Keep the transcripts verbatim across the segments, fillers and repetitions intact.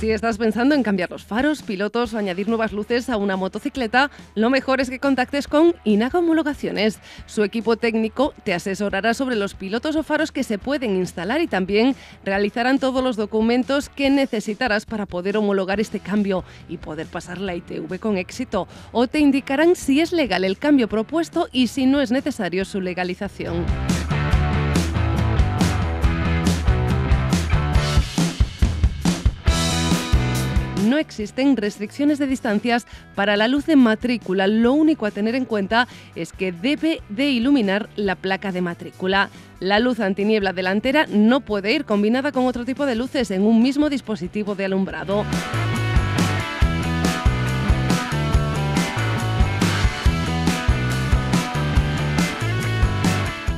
Si estás pensando en cambiar los faros, pilotos o añadir nuevas luces a una motocicleta, lo mejor es que contactes con INAGA Homologaciones. Su equipo técnico te asesorará sobre los pilotos o faros que se pueden instalar y también realizarán todos los documentos que necesitarás para poder homologar este cambio y poder pasar la I T V con éxito, o te indicarán si es legal el cambio propuesto y si no es necesario su legalización. No existen restricciones de distancias para la luz en matrícula, lo único a tener en cuenta es que debe de iluminar la placa de matrícula. La luz antiniebla delantera no puede ir combinada con otro tipo de luces en un mismo dispositivo de alumbrado.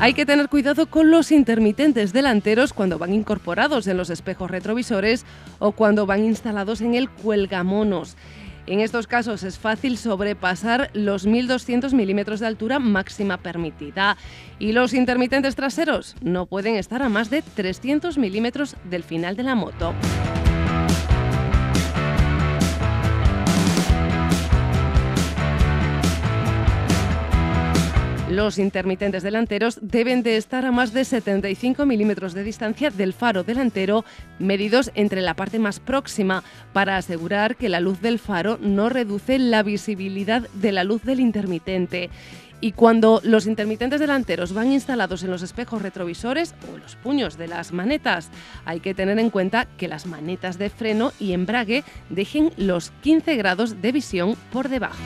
Hay que tener cuidado con los intermitentes delanteros cuando van incorporados en los espejos retrovisores o cuando van instalados en el cuelgamonos. En estos casos es fácil sobrepasar los mil doscientos milímetros de altura máxima permitida y los intermitentes traseros no pueden estar a más de trescientos milímetros del final de la moto. Los intermitentes delanteros deben de estar a más de setenta y cinco milímetros de distancia del faro delantero, medidos entre la parte más próxima, para asegurar que la luz del faro no reduce la visibilidad de la luz del intermitente. Y cuando los intermitentes delanteros van instalados en los espejos retrovisores o los puños de las manetas, hay que tener en cuenta que las manetas de freno y embrague dejen los quince grados de visión por debajo.